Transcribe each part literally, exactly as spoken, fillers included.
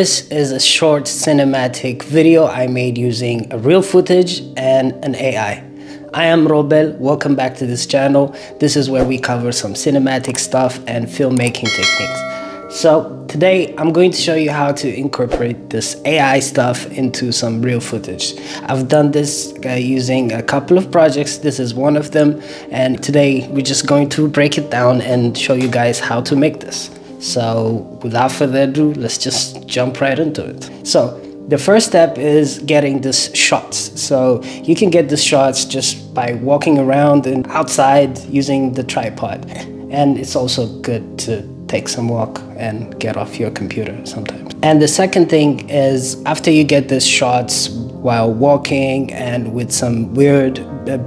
This is a short cinematic video I made using a real footage and an A I. I am Robel, welcome back to this channel. This is where we cover some cinematic stuff and filmmaking techniques. So today I'm going to show you how to incorporate this A I stuff into some real footage. I've done this uh, using a couple of projects. This is one of them. And today we're just going to break it down and show you guys how to make this. So without further ado, let's just jump right into it. So the first step is getting these shots. So you can get these shots just by walking around and outside using the tripod. And it's also good to take some walk and get off your computer sometimes. And the second thing is, after you get these shots while walking and with some weird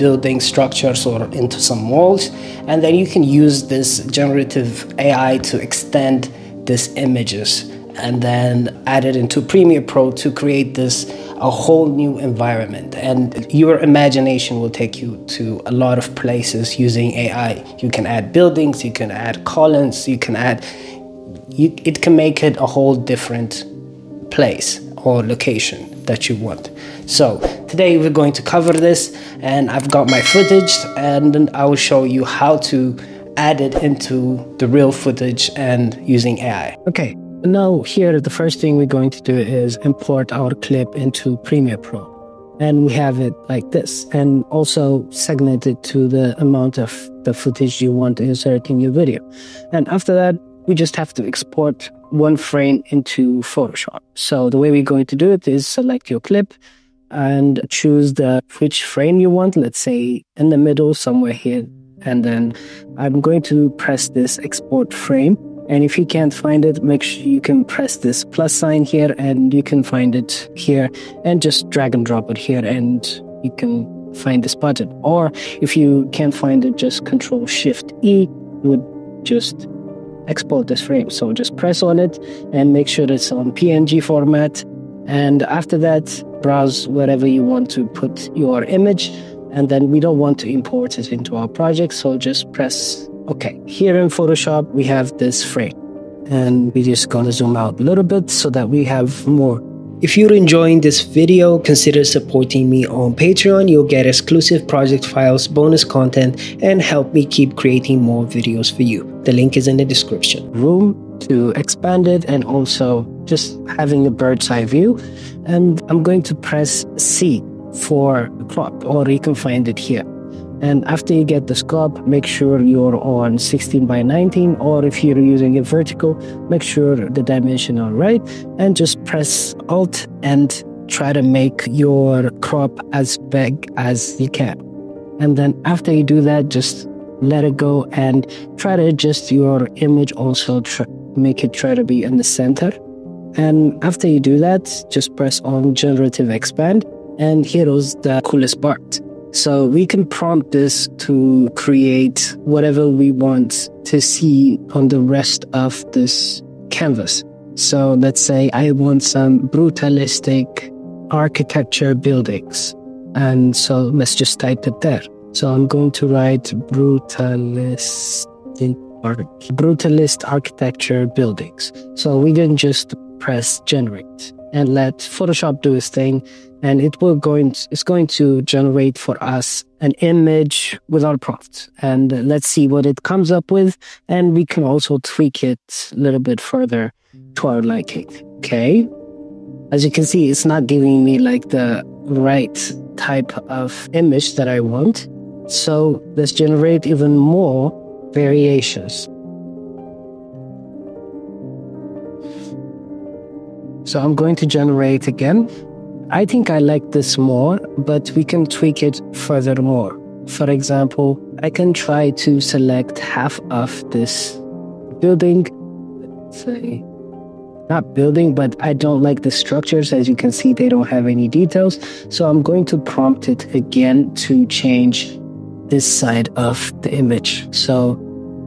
building structures or into some walls, and then you can use this generative A I to extend these images and then add it into Premiere Pro to create this a whole new environment, and your imagination will take you to a lot of places using A I. You can add buildings, you can add columns, you can add you, it can make it a whole different place or location that you want. So today we're going to cover this, and I've got my footage and I will show you how to add it into the real footage and using A I. Okay, now here the first thing we're going to do is import our clip into Premiere Pro, and we have it like this, and also segment it to the amount of the footage you want to insert in your video. And after that we just have to export one frame into Photoshop. So the way we're going to do it is select your clip and choose the which frame you want, let's say in the middle somewhere here, and then I'm going to press this export frame. And if you can't find it, make sure you can press this plus sign here and you can find it here, and just drag and drop it here and you can find this button. Or if you can't find it, just control shift E would just export this frame. So just press on it and make sure it's on P N G format, and after that browse wherever you want to put your image, and then we don't want to import it into our project, so just press OK. Here in Photoshop we have this frame, and we're just gonna zoom out a little bit so that we have more. If you're enjoying this video, consider supporting me on Patreon. You'll get exclusive project files, bonus content, and help me keep creating more videos for you. The link is in the description. Room to expand it, and also just having a bird's eye view. And I'm going to press C for crop, or you can find it here. And after you get the scope, make sure you're on sixteen by nineteen, or if you're using it vertical, make sure the dimensions are right, and just press Alt and try to make your crop as big as you can. And then after you do that, just let it go and try to adjust your image, also try, make it try to be in the center. And after you do that, just press on Generative Expand, and here is the coolest part. So we can prompt this to create whatever we want to see on the rest of this canvas. So let's say I want some brutalistic architecture buildings. And so let's just type it there. So I'm going to write brutalist, brutalist architecture buildings. So we can just press generate and let Photoshop do its thing, and it will going to, it's going to generate for us an image without prompt, and let's see what it comes up with, and we can also tweak it a little bit further to our liking. Okay, as you can see, it's not giving me like the right type of image that I want, so let's generate even more variations. So I'm going to generate again. I think I like this more, but we can tweak it furthermore. For example, I can try to select half of this building. Let's say, not building, but I don't like the structures. As you can see, they don't have any details. So I'm going to prompt it again to change this side of the image. So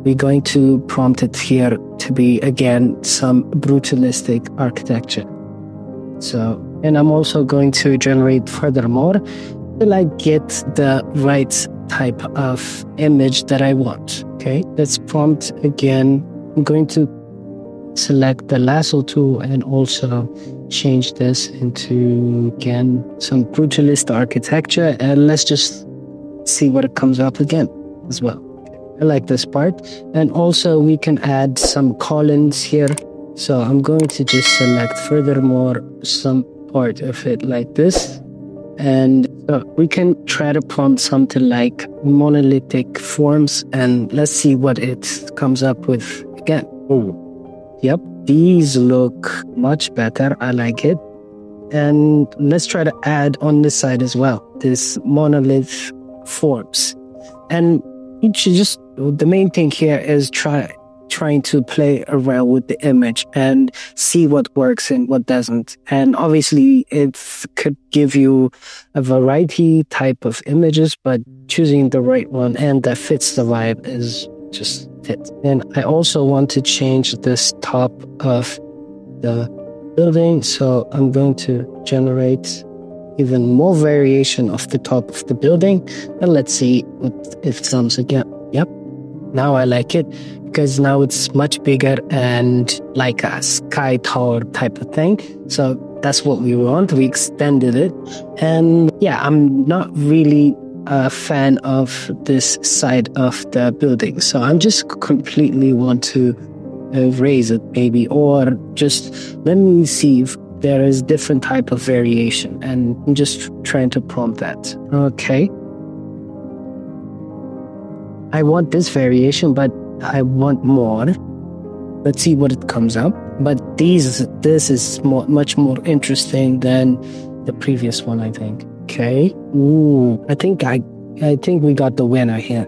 we're going to prompt it here to be again some brutalistic architecture. So, and I'm also going to generate furthermore till I get the right type of image that I want. Okay, let's prompt again. I'm going to select the lasso tool and also change this into, again, some brutalist architecture, and let's just see what it comes up again as well. I like this part, and also we can add some columns here. So I'm going to just select furthermore some part of it like this, and uh, we can try to prompt something like monolithic forms, and let's see what it comes up with again. Ooh. Yep, these look much better. I like it. And let's try to add on this side as well, this monolith forms. And you should just, the main thing here is try trying to play around with the image and see what works and what doesn't. And obviously it could give you a variety type of images, but choosing the right one and that fits the vibe is just it. And I also want to change this top of the building, so I'm going to generate even more variation of the top of the building, and let's see if it comes again. Yep, now I like it, because now it's much bigger and like a sky tower type of thing. So that's what we want. We extended it. And yeah, I'm not really a fan of this side of the building, so I'm just completely want to erase it maybe, or just let me see if there is different type of variation, and I'm just trying to prompt that. Okay, I want this variation, but I want more. Let's see what it comes up. But these, this is more, much more interesting than the previous one, I think. Okay. Ooh, I think I, I think we got the winner here.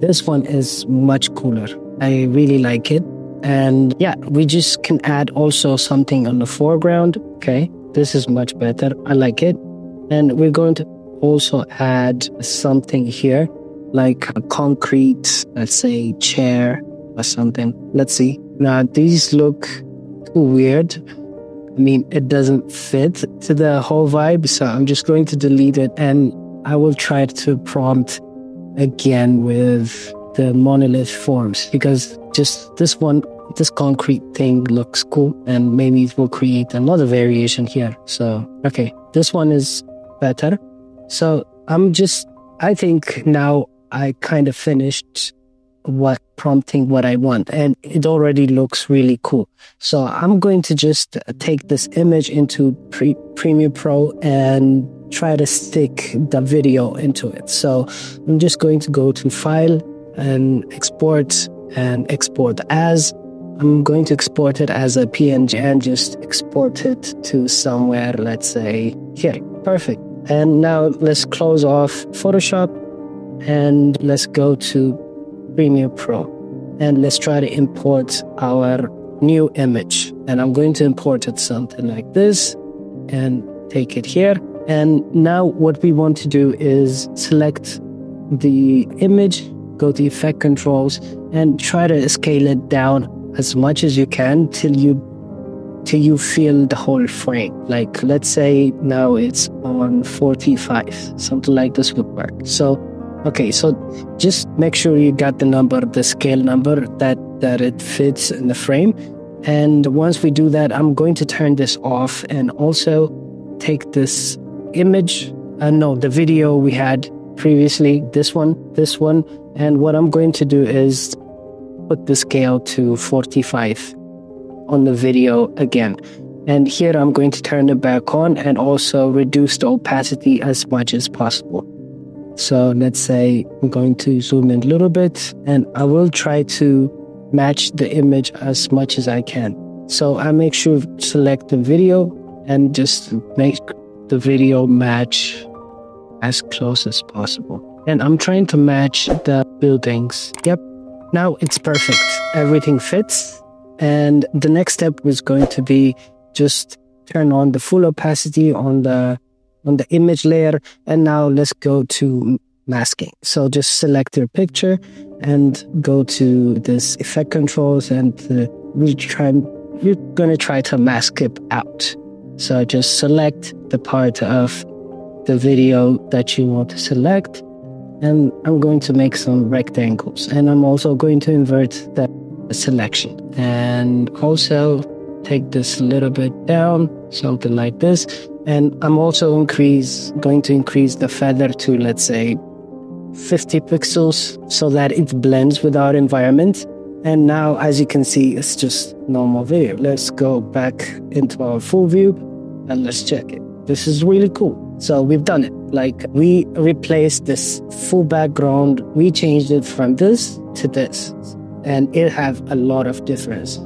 This one is much cooler. I really like it. And yeah, we just can add also something on the foreground. Okay, this is much better. I like it. And we're going to also add something here, like a concrete, let's say, chair or something. Let's see. Now, these look weird. I mean, it doesn't fit to the whole vibe, so I'm just going to delete it, and I will try to prompt again with the monolith forms, because just this one, this concrete thing looks cool, and maybe it will create another variation here. So, okay, this one is better. So I'm just, I think now I kind of finished what prompting what I want, and it already looks really cool. So I'm going to just take this image into pre Premiere Pro and try to stick the video into it. So I'm just going to go to File and Export and Export As. I'm going to export it as a P N G and just export it to somewhere, let's say here. Perfect. And now let's close off Photoshop and let's go to Premiere Pro, and let's try to import our new image. And I'm going to import it something like this and take it here. And now what we want to do is select the image, go to Effect Controls, and try to scale it down as much as you can till you till you feel the whole frame. Like, let's say now it's on forty-five, something like this would work. So okay, so just make sure you got the number, the scale number, that, that it fits in the frame. And once we do that, I'm going to turn this off and also take this image, uh, no, the video we had previously, this one, this one. And what I'm going to do is put the scale to forty-five on the video again. And here I'm going to turn it back on and also reduce the opacity as much as possible. So let's say I'm going to zoom in a little bit, and I will try to match the image as much as I can. So I make sure to select the video and just make the video match as close as possible. And I'm trying to match the buildings. Yep, now it's perfect. Everything fits. And the next step was going to be just turn on the full opacity on the on the image layer. And now let's go to masking. So just select your picture and go to this Effect Controls, and uh, we try, we're going to try to mask it out. So just select the part of the video that you want to select, and I'm going to make some rectangles, and I'm also going to invert the selection. And also take this a little bit down, something like this. And I'm also increase, going to increase the feather to, let's say, fifty pixels so that it blends with our environment. And now, as you can see, it's just normal video. Let's go back into our full view and let's check it. This is really cool. So we've done it. Like, we replaced this full background. We changed it from this to this. And it have a lot of difference.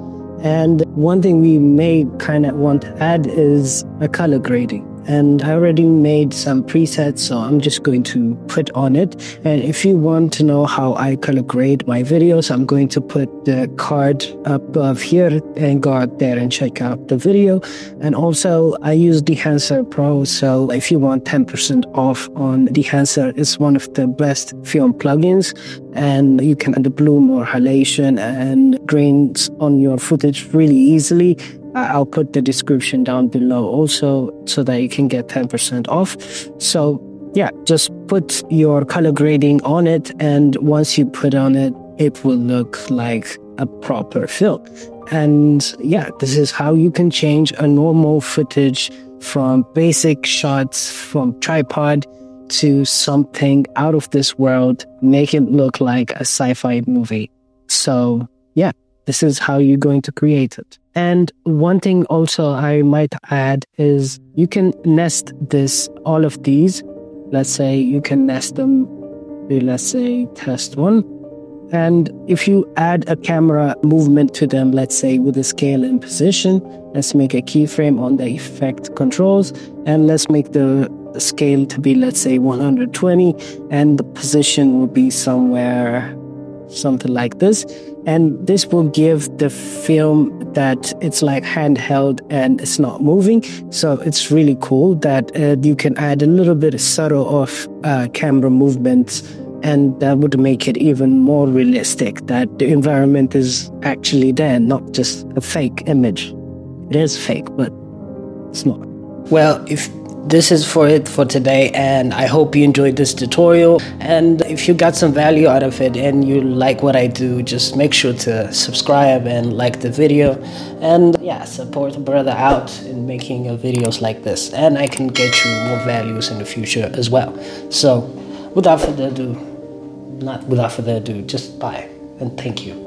And one thing we may kind of want to add is a color grading. And I already made some presets, so I'm just going to put on it. And if you want to know how I color grade my videos, I'm going to put the card up above here and go out there and check out the video. And also, I use Dehancer Pro, so if you want ten percent off on Dehancer, it's one of the best film plugins. And you can add the bloom or halation and grains on your footage really easily. I'll put the description down below also so that you can get ten percent off. So yeah, just put your color grading on it, and once you put on it, it will look like a proper film. And yeah, this is how you can change a normal footage from basic shots from tripod to something out of this world, make it look like a sci-fi movie. So yeah, this is how you're going to create it. And one thing also I might add is you can nest this, all of these. Let's say you can nest them to, let's say, test one. And if you add a camera movement to them, let's say with the scale and position, let's make a keyframe on the effect controls. And let's make the scale to be, let's say, one hundred twenty. And the position will be somewhere, something like this. And this will give the film that it's like handheld and it's not moving. So it's really cool that uh, you can add a little bit of subtle of uh, camera movements, and that would make it even more realistic that the environment is actually there, not just a fake image. It is fake, but it's not. Well, if this is for it for today, and I hope you enjoyed this tutorial, and if you got some value out of it and you like what I do, just make sure to subscribe and like the video, and yeah, support the brother out in making videos like this, and I can get you more values in the future as well. So without further ado, not without further ado, just bye and thank you.